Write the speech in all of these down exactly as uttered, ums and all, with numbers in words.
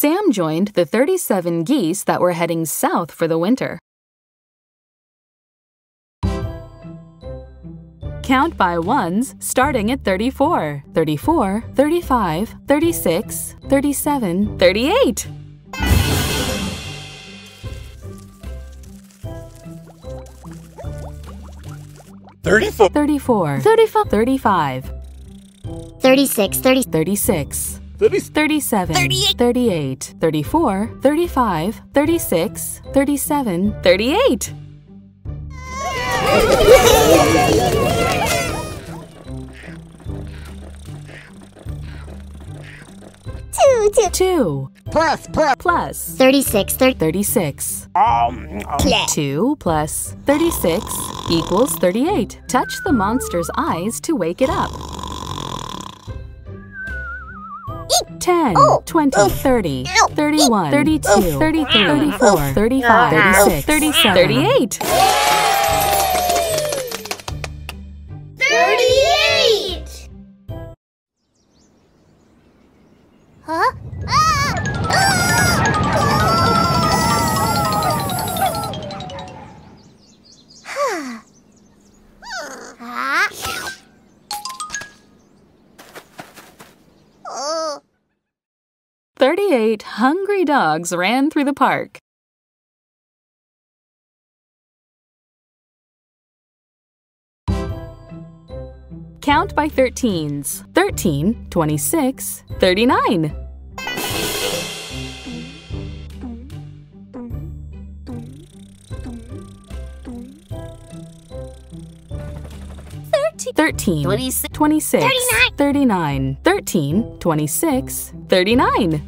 Sam joined the thirty-seven geese that were heading south for the winter. Count by ones starting at thirty-four, thirty-four, thirty-five, thirty-six, thirty-seven, thirty-eight. thirty-four, thirty-four, thirty-five, thirty-five, thirty-six, thirty, thirty-six, thirty, thirty-seven, thirty-eight, thirty-eight, thirty-four, thirty-five, thirty-six, thirty-seven, thirty-eight. Two, two, two. Plus, plus, plus. Thirty-six, thir thirty-six. Um, um. Two plus thirty-six equals thirty-eight. Touch the monster's eyes to wake it up. Eek. Ten, oh. twenty, oof. thirty, ow. thirty-one, thirty-two, oof. thirty-three, thirty-four, oof. thirty-five, ow. thirty-six, thirty-seven, thirty-eight. Huh? Ah! Ah! Ah! Thirty-eight hungry dogs ran through the park. Count by thirteens. Thirteen, twenty-six, thirty-nine. Thirteen, twenty-six, twenty-six, thirty-nine, thirty-nine, thirteen, twenty-six, thirty-nine.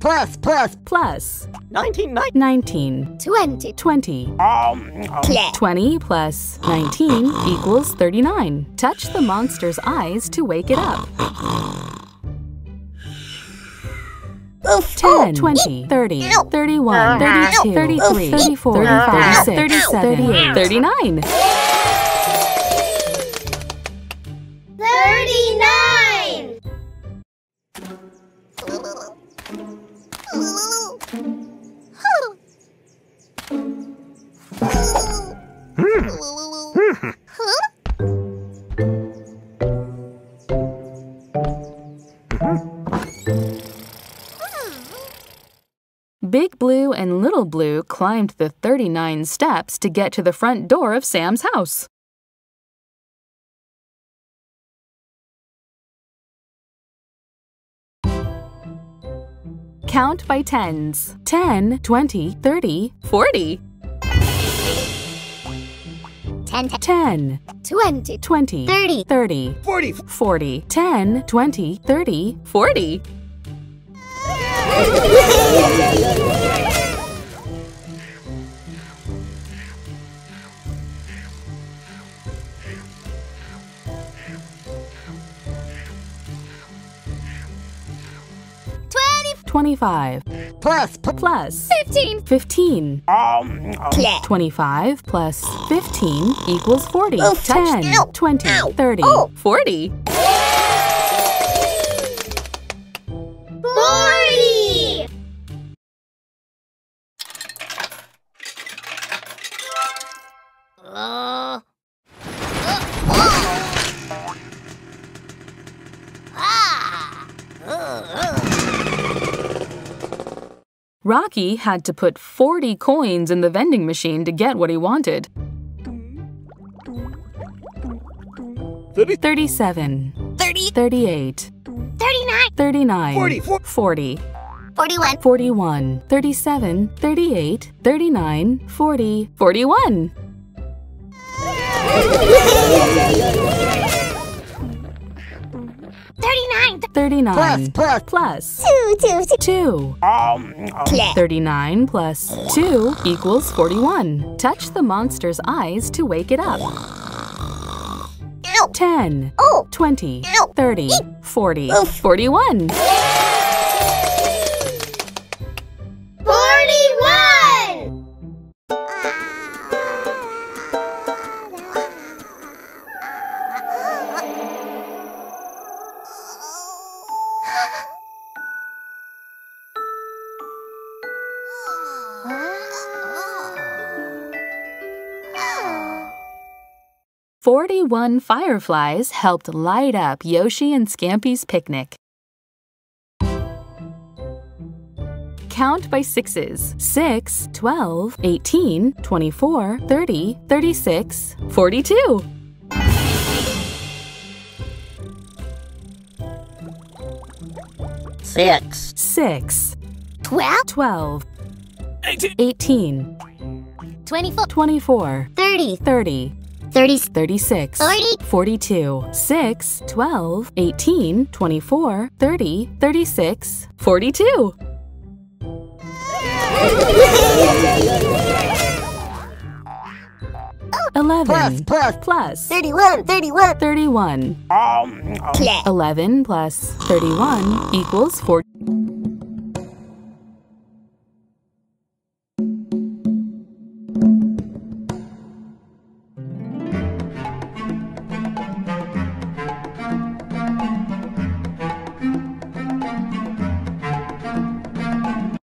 Plus, plus, plus. Nineteen, nine, nineteen, twenty, twenty. Um, um. Twenty plus nineteen equals thirty-nine. Touch the monster's eyes to wake it up. Oof. ten, twenty, thirty, thirty-one, thirty-two, thirty-three, thirty-four, thirty-five, thirty-six, thirty-eight, thirty-nine. Thirty-nine! Big Blue and Little Blue climbed the thirty-nine steps to get to the front door of Sam's house. Count by tens. ten, twenty, thirty, forty. ten, ten, twenty, twenty, thirty, thirty, forty, forty, ten, twenty, thirty, forty. twenty-five plus plus fifteen, fifteen. Um, um. twenty-five plus fifteen equals forty. Oof. ten, ow. twenty, ow. thirty, oh. forty. Rocky had to put forty coins in the vending machine to get what he wanted. thirty. thirty-seven. thirty. thirty-eight. thirty-nine. thirty-nine. forty. forty. forty-one. forty-one. thirty-seven. thirty-eight. thirty-nine. forty. forty-one. thirty-nine. thirty-nine. Plus, plus, plus. two, two, two. two. Um, um. thirty-nine plus two equals forty-one. Touch the monster's eyes to wake it up. Ow. ten, oh. twenty, ow. thirty, eek. forty, oof. forty-one. forty-one! forty-one fireflies helped light up Yoshi and Scampy's picnic. Count by sixes. six, twelve, eighteen, twenty-four, thirty, thirty-six, forty-two. Six. Six. Twelve. Twelve. Eighteen. Eighteen. Twenty-four. Twenty-four. Thirty. Thirty. Thirty. Thirty-six. Forty. Forty-two. Six. Twelve. Eighteen. Twenty-four. Thirty. Thirty-six. Forty-two. eleven plus, plus, plus thirty-one, thirty-one, thirty-one. Um, um. eleven plus thirty-one equals forty.